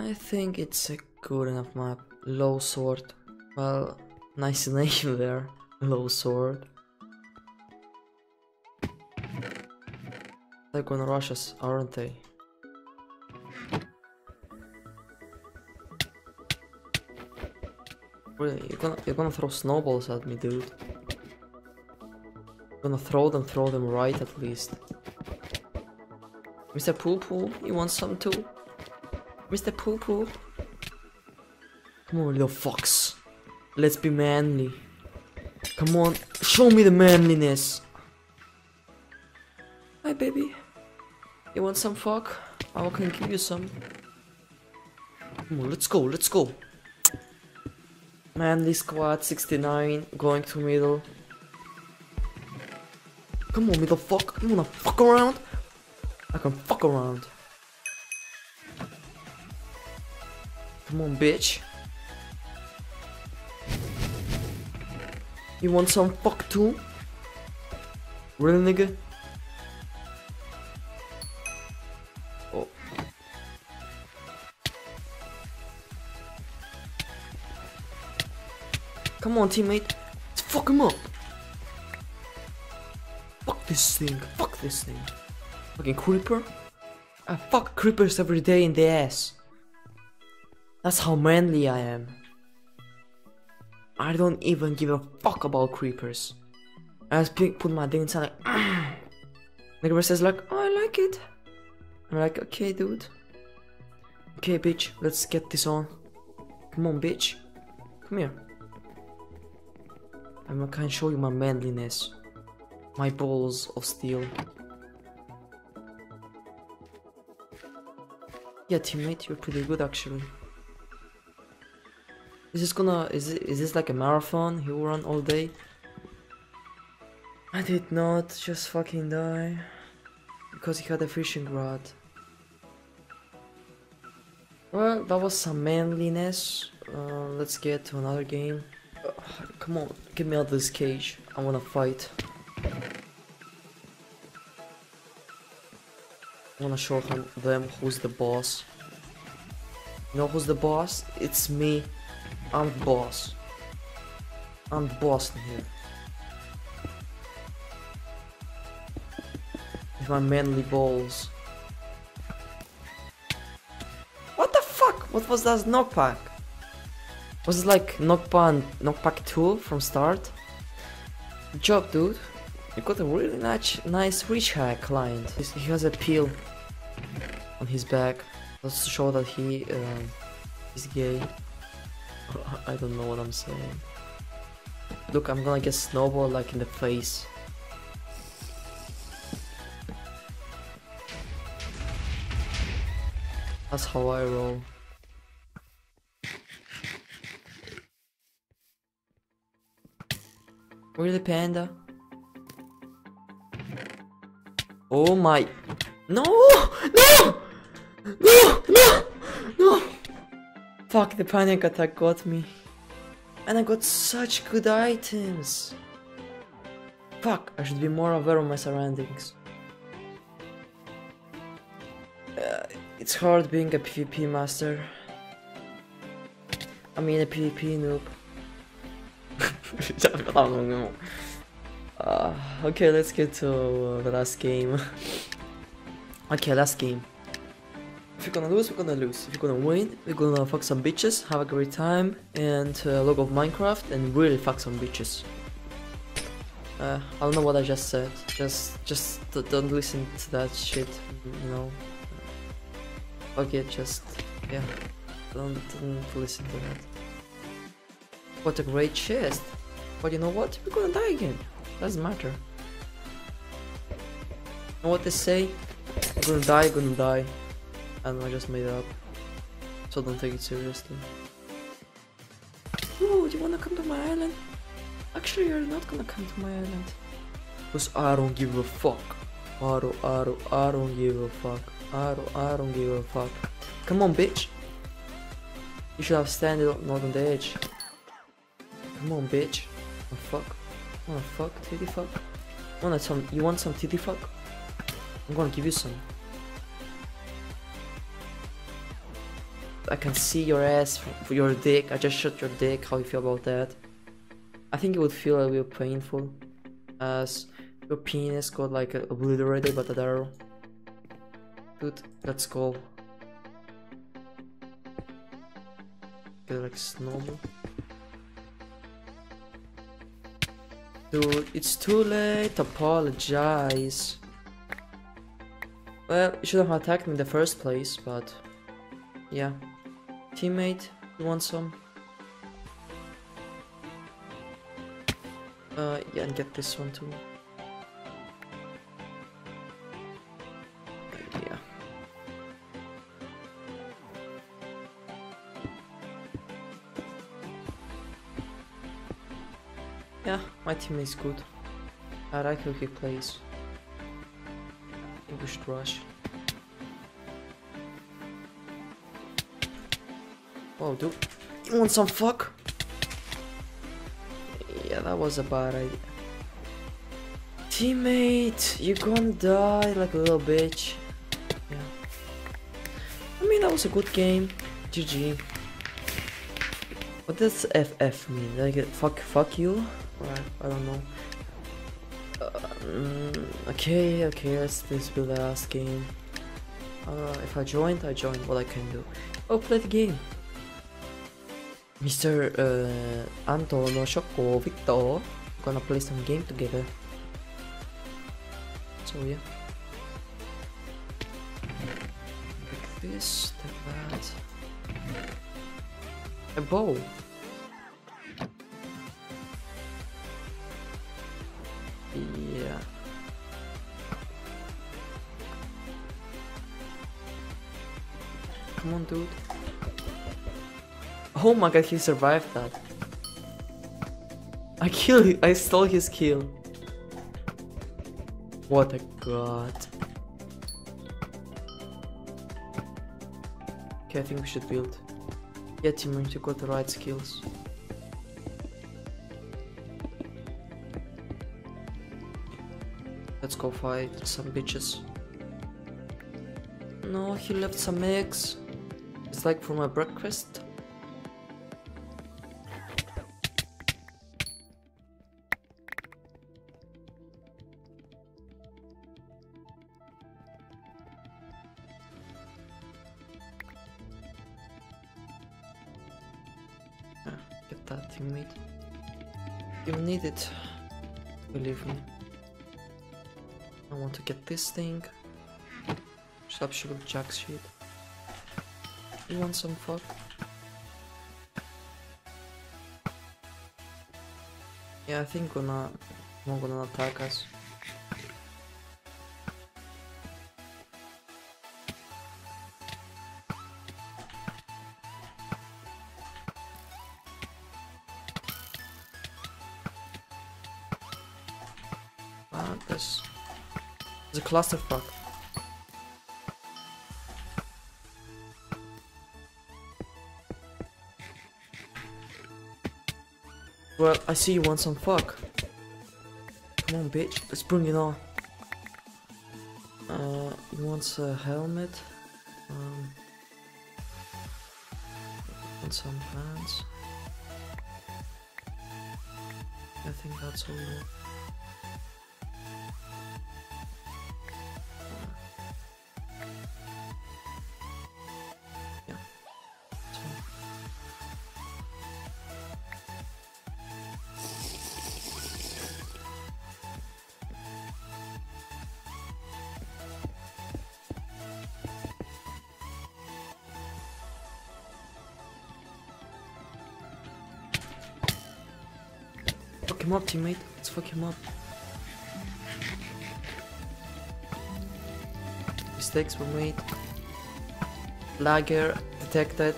I think it's a good enough map. Low Sword. Well, nice name there. Low Sword. They're gonna rush us, aren't they? Really, you're gonna throw snowballs at me, dude. You're gonna throw them right at least. Mr. Poo Poo, you want some too? Mr. Poo Poo? Come on, little fox. Let's be manly. Come on, show me the manliness. Hi, baby. You want some fuck? I can give you some. Come on, let's go, let's go. Manly squad 69 going to middle. Come on, middle fuck. You wanna fuck around? I can fuck around. Come on, bitch. You want some fuck too? Really, nigga? Oh. Come on, teammate. Let's fuck him up. Fuck this thing. Fuck this thing. Fucking creeper. I fuck creepers every day in the ass. That's how manly I am. I don't even give a fuck about creepers. I just put my dick inside like ah. Nigga says like, oh, I like it. I'm like, okay, dude. Okay, bitch, let's get this on. Come on, bitch. Come here. I can show you my manliness. My balls of steel. Yeah, teammate, you're pretty good actually. Is this like a marathon he will run all day? I did not just fucking die because he had a fishing rod. Well, that was some manliness. Let's get to another game. Come on, get me out of this cage. I wanna fight. I wanna show them who's the boss. You know who's the boss? It's me. I'm the boss. I'm the boss in here. With my manly balls. What the fuck? What was that knockback? Was it like knockback 2 from start? Good job, dude. You got a really nice reach hack client. He has a peel on his back. Let's show that he is gay. I don't know what I'm saying. Look, I'm gonna get snowballed like in the face. That's how I roll. Really, panda? Oh my... No! No! No! No! No! Fuck, the panic attack got me. And I got such good items. Fuck, I should be more aware of my surroundings. It's hard being a PvP master. I mean a PvP noob. Okay, let's get to the last game. Okay, last game. If you're gonna lose, we're gonna lose. If you're gonna win, we're gonna fuck some bitches, have a great time, and log off Minecraft and really fuck some bitches. I don't know what I just said. Just don't listen to that shit, you know. Fuck it, just yeah. Don't listen to that. What a great chest. But you know what? We're gonna die again. Doesn't matter. You know what they say? We're gonna die, gonna die. I don't know, I just made it up. So don't take it seriously. Ooh, do you wanna come to my island? Actually, you're not gonna come to my island. Cause I don't give a fuck. I don't give a fuck. I don't give a fuck. Come on, bitch. You should have standed not on the edge. Come on, bitch. Oh, fuck. Wanna fuck, titty fuck? You want some titty fuck? I'm gonna give you some. I can see your ass, your dick. I just shot your dick. How you feel about that? I think it would feel a little painful, as your penis got like obliterated by that arrow. Dude, let's go. Get like snowball. Dude, it's too late. Apologize. Well, you should have attacked me in the first place, but yeah. Teammate, you want some? Yeah, and get this one too. Yeah. Yeah, my team is good. I like how he plays. I think we should rush. Oh, dude. You want some fuck? Yeah, that was a bad idea. Teammate, you're gonna die like a little bitch. Yeah. I mean, that was a good game. GG. What does FF mean? Like, fuck you? Right, I don't know. Okay, this will be the last game. If I joined, I joined. What I can do. Oh, play the game. Mr. Antonio, Shoko, Victor, gonna play some game together. So yeah. Like this, like that. A bow. Yeah. Come on, dude. Oh my god, he survived that. I stole his kill. What a god. Okay, I think we should build. Yeah, teammate, you got the right skills. Let's go fight some bitches. No, he left some eggs. It's like for my breakfast. Get that, teammate. You need it. Believe me. I want to get this thing. Stop shooting jack shit. You want some fuck? Yeah, I think I'm gonna attack us. This is a clusterfuck. Well, I see you want some fuck. Come on, bitch, let's bring it on. He wants a helmet. And some pants. I think that's all. Fuck him up, teammate. Let's fuck him up. Mistakes were made. Lagger detected.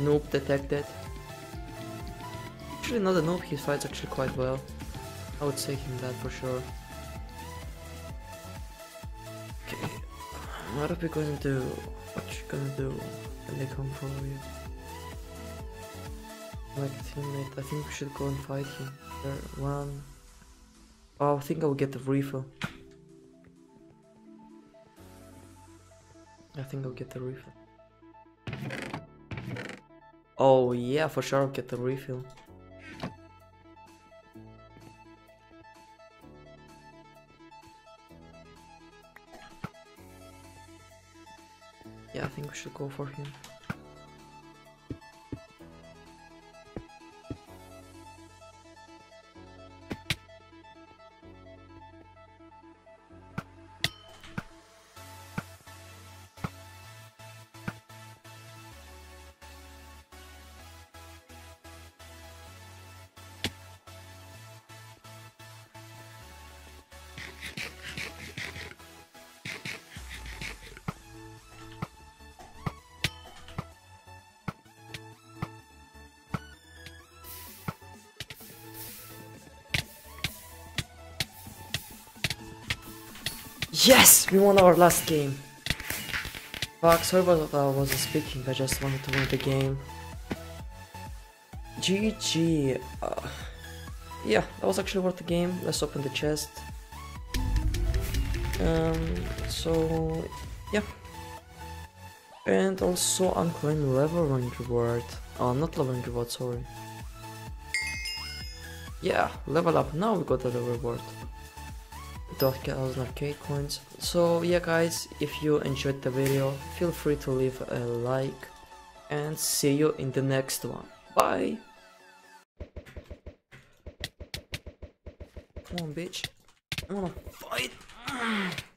Noob detected. Actually not a noob, he fights actually quite well. I would say him that for sure. Okay. What are we gonna do? What are you gonna do when they come for you? Like teammate, I think we should go and fight him. One. Oh, I think I'll get the refill. I think I'll get the refill. Oh yeah, for sure, get the refill. Yeah, I think we should go for him. Yes! We won our last game! Fuck, sorry about that, I wasn't speaking, I just wanted to win the game. GG. Yeah, that was actually worth the game. Let's open the chest. So, yeah. And also unclaim level range reward. Oh, not level range reward, sorry. Yeah, level up, now we got the level reward. 1,000 arcade coins. So yeah guys, if you enjoyed the video, feel free to leave a like, and see you in the next one. Bye! Come on bitch, I wanna fight!